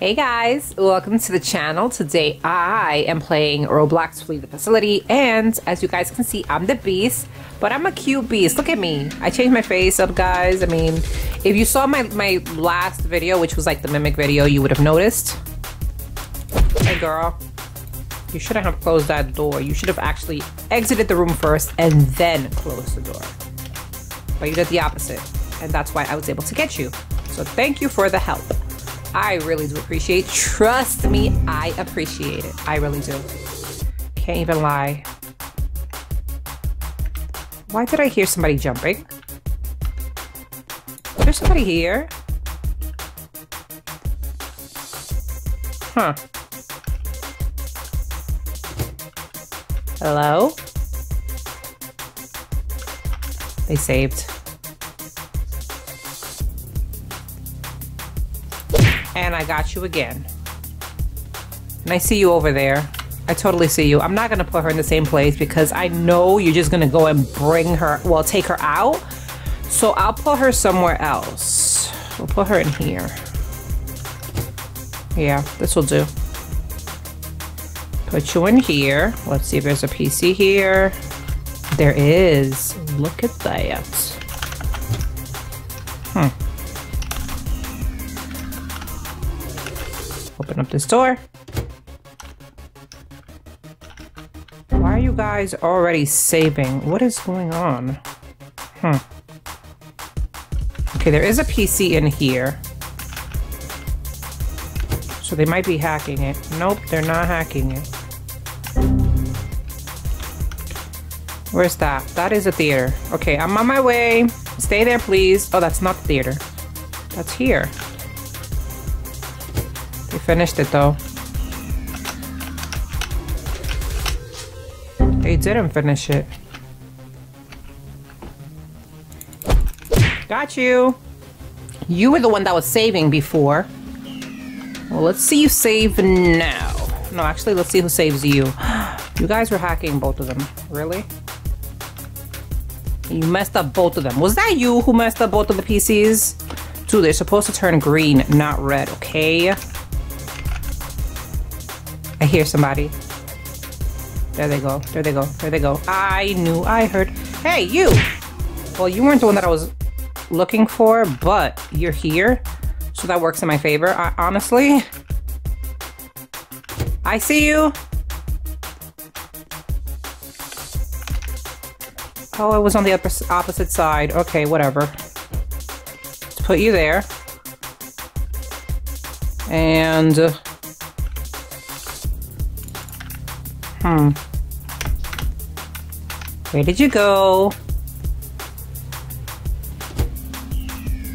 Hey guys, welcome to the channel. Today I am playing Roblox Flee the Facility, and as you guys can see, I'm the beast, but I'm a cute beast. Look at me. I changed my face up, guys. I mean, if you saw my last video, which was like the mimic video, you would have noticed. Hey girl, you shouldn't have closed that door. You should have actually exited the room first and then closed the door. But you did the opposite, and that's why I was able to get you. So thank you for the help. I really do appreciate it. Trust me, I appreciate it. I really do. Can't even lie. Why did I hear somebody jumping? There's somebody here. Huh. Hello? They saved. And I got you again. And I see you over there. I totally see you. I'm not gonna put her in the same place because I know you're just gonna go and bring her, well, take her out. So I'll put her somewhere else. We'll put her in here. Yeah, this will do. Put you in here. Let's see if there's a PC here. There is. Look at that. Hmm. Open up this door. Why are you guys already saving? What is going on? Okay, there is a PC in here. So they might be hacking it. Nope, they're not hacking it. Where's that? That is a theater. Okay, I'm on my way. Stay there, please. Oh, that's not the theater. That's here. They finished it though. They didn't finish it. Got you. You were the one that was saving before. Well, let's see you save now. No, actually, let's see who saves you. You guys were hacking both of them. Really? You messed up both of them. Was that you who messed up both of the PCs? Dude, they're supposed to turn green, not red, okay? I hear somebody. There they go. There they go. There they go. I knew I heard. Hey, you! Well, you weren't the one that I was looking for, but you're here. So that works in my favor. Honestly. I see you. Oh, it was on the opposite side. Okay, whatever. Let's put you there. And... Where did you go?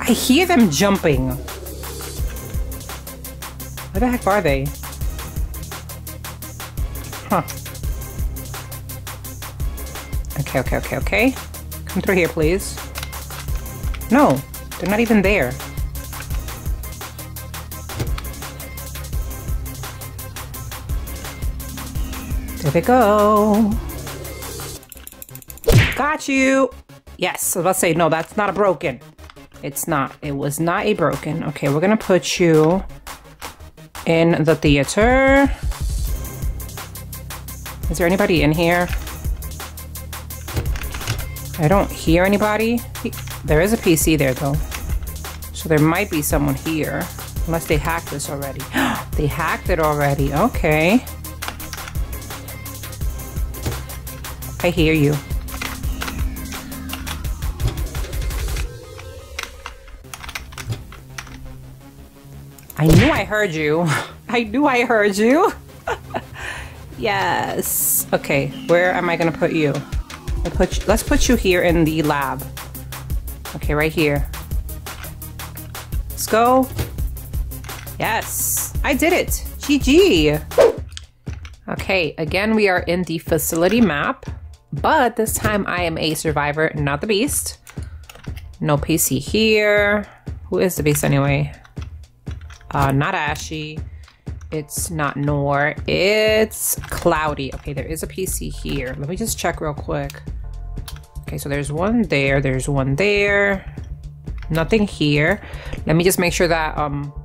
I hear them jumping. Where the heck are they? Huh. Okay, okay, okay, okay. Come through here, please. No, they're not even there. There they go. Got you. Yes, I was about to say, no, that's not a broken. It's not. It was not a broken. Okay, we're gonna put you in the theater. Is there anybody in here? I don't hear anybody. There is a PC there though. So there might be someone here. Unless they hacked this already. They hacked it already. Okay. I hear you. I knew I heard you. I knew I heard you. Yes. Okay, where am I gonna put you? Let's put you here in the lab. Okay, right here. Let's go. Yes, I did it. GG. Okay, again, we are in the facility map. But this time I am a survivor, not the beast. No PC here. Who is the beast anyway? Not Ashy. It's not Nor. It's Cloudy. Okay, there is a PC here. Let me just check real quick. Okay, so there's one there. There's one there. Nothing here. Let me just make sure that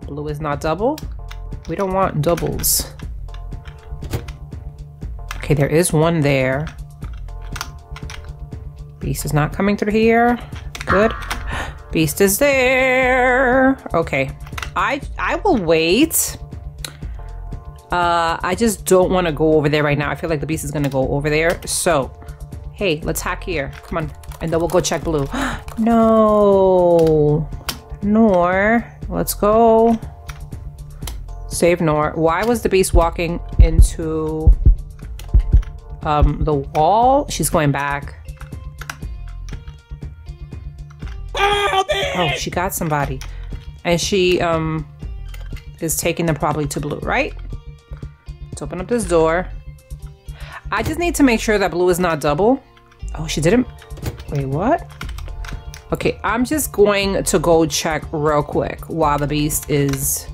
blue is not double. We don't want doubles. Okay, there is one there. Beast is not coming through here. Good. Beast is there. Okay. I will wait. I just don't want to go over there right now. I feel like the beast is going to go over there. So, hey, let's hack here. Come on. And then we'll go check blue. No. Nor. Let's go. Save Nor. Why was the beast walking into the wall? She's going back. Oh, she got somebody. And she is taking them probably to blue, right? Let's open up this door. I just need to make sure that blue is not double. Oh, she didn't. Wait, what? Okay, I'm just going to go check real quick while the beast is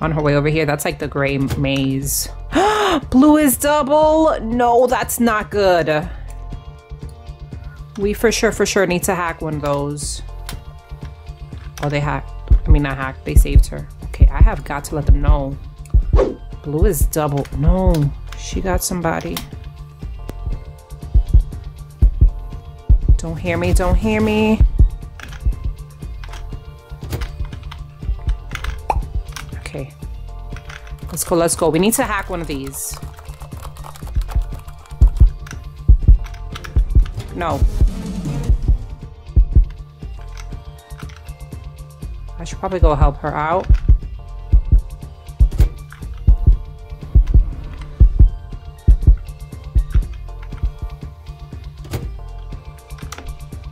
on her way over here. That's like the gray maze. Blue is double. No, that's not good. We for sure need to hack one of those. Oh, they hacked. I mean, not hacked. They saved her. Okay, I have got to let them know. Blue is double. No, she got somebody. Don't hear me. Don't hear me. Okay. Let's go. Let's go. We need to hack one of these. No. I should probably go help her out.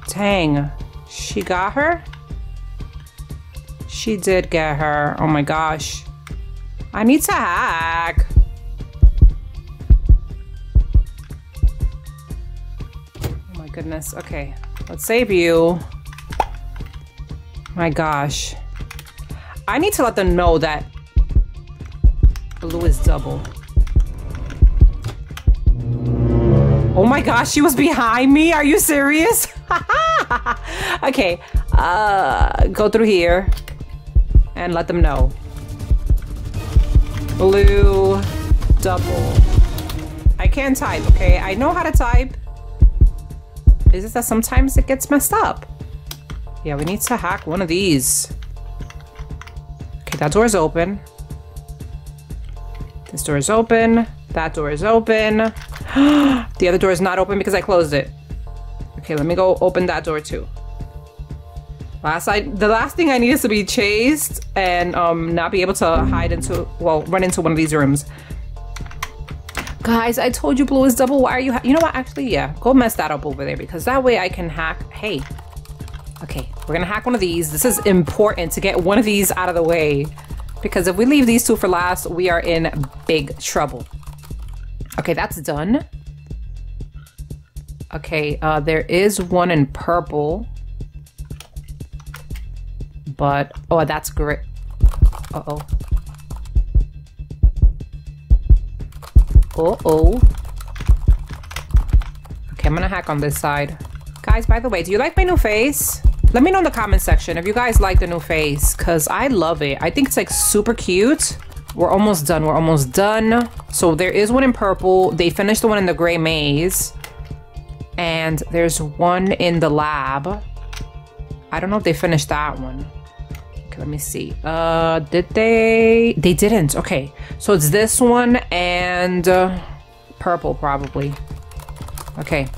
Dang, she got her? She did get her. Oh my gosh. I need to hack. Oh my goodness. Okay, let's save you. My gosh. I need to let them know that blue is double. Oh my gosh, she was behind me. Are you serious? Okay, go through here and let them know. Blue double. I can type, okay? I know how to type. It's just that sometimes it gets messed up. Yeah, we need to hack one of these. Okay, that door is open. This door is open. That door is open. The other door is not open because I closed it. Okay, let me go open that door too. The last thing I need is to be chased and not be able to hide into, well, run into one of these rooms. Guys, I told you blue is double. Why are you? You know what? Actually, yeah, go mess that up over there because that way I can hack. Hey. Okay, we're gonna hack one of these. This is important to get one of these out of the way because if we leave these two for last, we are in big trouble. Okay, that's done. Okay, there is one in purple, but oh, that's great. Uh-oh. Uh-oh. Okay, I'm gonna hack on this side. Guys, by the way, do you like my new face? Let me know in the comment section if you guys like the new face, because I love it. I think it's like super cute. We're almost done. We're almost done. So there is one in purple. They finished the one in the gray maze. And there's one in the lab. I don't know if they finished that one. Okay, let me see. Did they? They didn't. Okay. So it's this one and purple probably. Okay.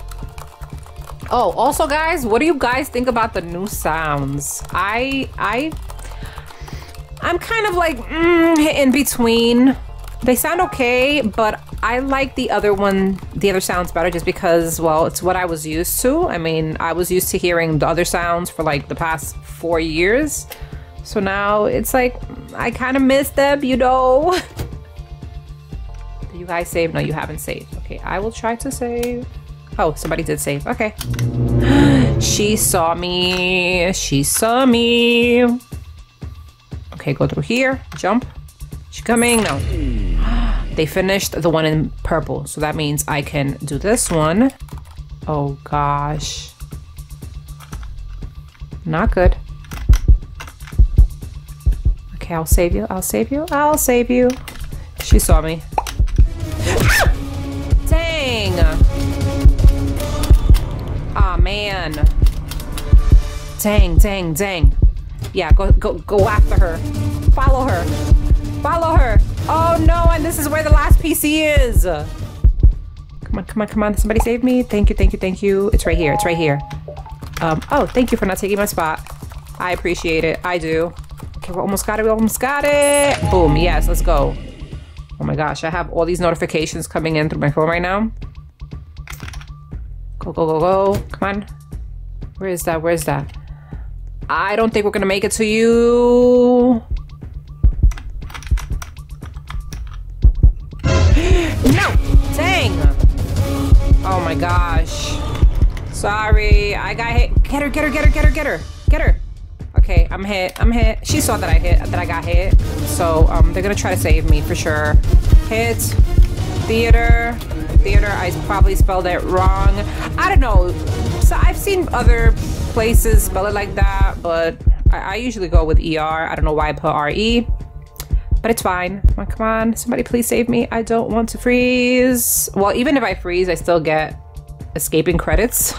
Oh, also guys, what do you guys think about the new sounds? I'm kind of like in between. They sound okay, but I like the other one, the other sounds better just because, well, it's what I was used to. I mean, I was used to hearing the other sounds for like the past 4 years. So now it's like, I kind of miss them, you know? Did you guys save? No, you haven't saved. Okay, I will try to save. Oh, somebody did save. Okay. She saw me. She saw me. Okay, go through here. Jump. She coming. No. They finished the one in purple. So that means I can do this one. Oh, gosh. Not good. Okay, I'll save you. I'll save you. I'll save you. She saw me. Ah! Dang. Aw, man. Dang, dang, dang. Yeah, go after her. Follow her. Follow her. Oh, no. And this is where the last PC is. Come on, come on, come on. Somebody save me. Thank you, thank you, thank you. It's right here. It's right here. Oh, thank you for not taking my spot. I appreciate it. I do. Okay, we almost got it. We almost got it. Boom. Yes, let's go. Oh, my gosh. I have all these notifications coming in through my phone right now. Go, go, go, go. Come on. Where is that? Where is that? I don't think we're going to make it to you. No! Dang! Oh, my gosh. Sorry. I got hit. Get her, get her, get her, get her, get her. Get her. Okay, I'm hit. I'm hit. She saw that I got hit. So, they're going to try to save me for sure. Hit. Theater. Theater. I probably spelled it wrong. I don't know. So, I've seen other places spell it like that, but I usually go with ER. I don't know why I put RE, but it's fine. Come on, come on. Somebody please save me. I don't want to freeze. Well, even if I freeze, I still get escaping credits.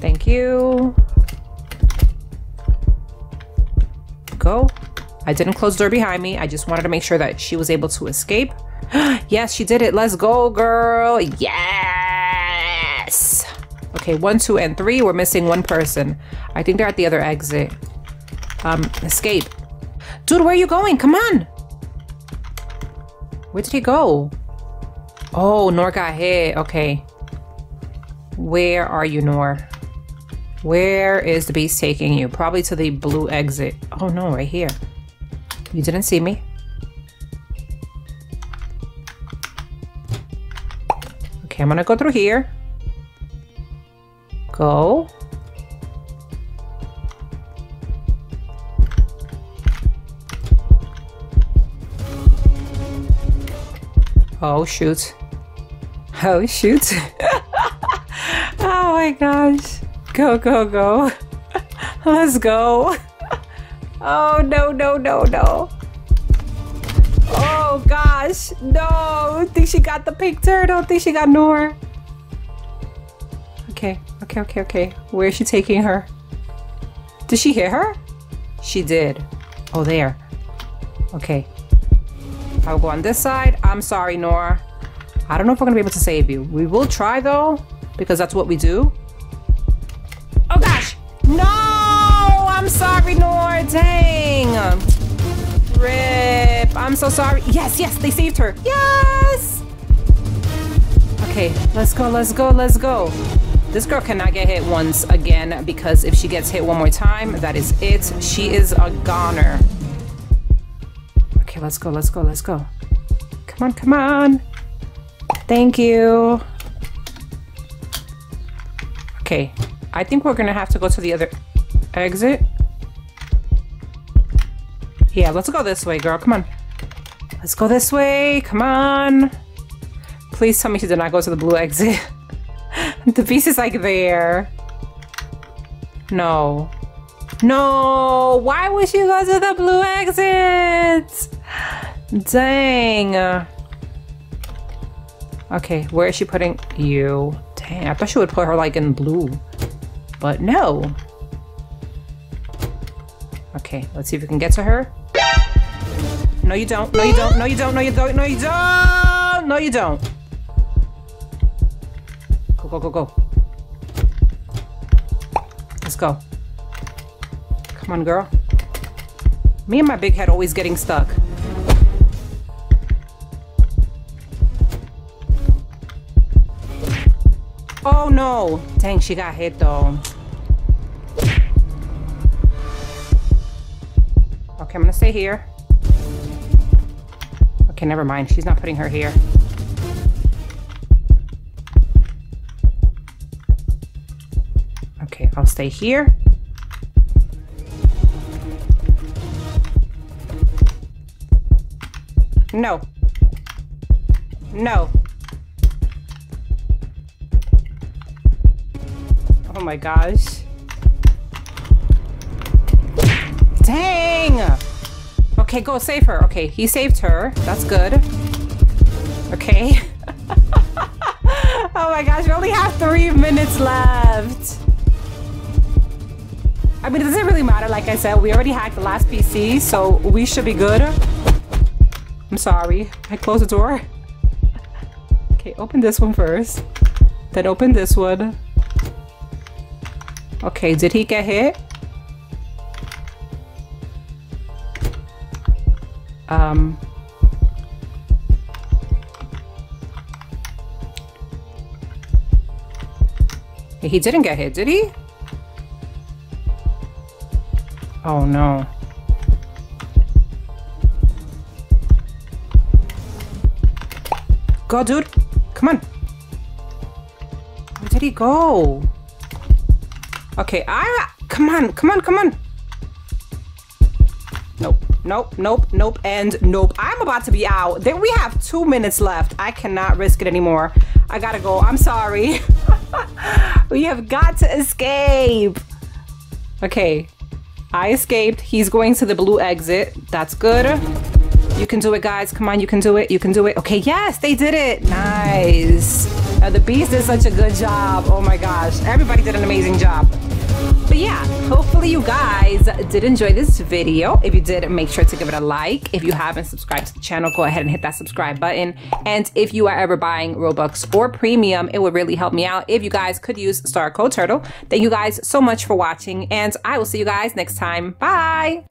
Thank you. Go. I didn't close the door behind me. I just wanted to make sure that she was able to escape. Yes, she did it. Let's go, girl. Yes. Okay, 1, 2, and 3. We're missing one person. I think they're at the other exit. Escape. Dude, where are you going? Come on. Where did he go? Oh, Nor got hit. Okay. Where are you, Nor? Where is the beast taking you? Probably to the blue exit. Oh, no, right here. You didn't see me. Okay, I'm gonna go through here. Go. Oh, shoot. Oh, shoot. Oh, my gosh. Go, go, go. Let's go. Oh, no, no, no, no. Oh, gosh. No. I think she got the pink turtle. I think she got Nor. Okay. Okay, okay, okay. Where is she taking her? Did she hit her? She did. Oh, there. Okay. I'll go on this side. I'm sorry, Nor. I don't know if we're going to be able to save you. We will try, though, because that's what we do. Oh, gosh. No! I'm sorry, Nor. Dang. Rip. I'm so sorry. Yes, yes. They saved her. Yes! Okay. Let's go, let's go, let's go. This girl cannot get hit once again, because if she gets hit one more time, that is it. She is a goner. Okay, let's go, let's go, let's go. Come on, come on. Thank you. Okay, I think we're gonna have to go to the other exit. Yeah, let's go this way, girl. Come on. Let's go this way. Come on. Please tell me she did not go to the blue exit. The beast is like there. No. No! Why would she go to the blue exit? Dang. Okay, where is she putting you? Dang, I thought she would put her like in blue. But no. Okay, let's see if we can get to her. No, you don't. No, you don't. No, you don't. No, you don't. No, you don't. No, you don't. Go, go, go. Let's go. Come on, girl. Me and my big head always getting stuck. Oh, no. Dang, she got hit, though. Okay, I'm gonna stay here. Okay, never mind. She's not putting her here. I'll stay here. No. No. Oh my gosh. Dang. Okay, go save her. Okay, he saved her. That's good. Okay. Oh my gosh, we only have 3 minutes left. I mean, it doesn't really matter. Like I said, we already hacked the last PC, so we should be good. I'm sorry. I closed the door. Okay, open this one first. Then open this one. Okay, did he get hit? He didn't get hit, did he? Oh no. Go, dude. Come on. Where did he go? Okay, come on. Nope, nope, nope, nope, and nope. I'm about to be out. Then we have 2 minutes left. I cannot risk it anymore. I gotta go. I'm sorry. We have got to escape. Okay. I escaped. He's going to the blue exit. That's good. You can do it, guys. Come on, you can do it. You can do it. Okay, yes, they did it. Nice. The beast did such a good job. Oh my gosh. Everybody did an amazing job. But yeah, hopefully you guys did enjoy this video. If you did, make sure to give it a like. If you haven't subscribed to the channel, go ahead and hit that subscribe button. And if you are ever buying Robux or Premium, it would really help me out if you guys could use Star Code Turtle. Thank you guys so much for watching, and I will see you guys next time. Bye!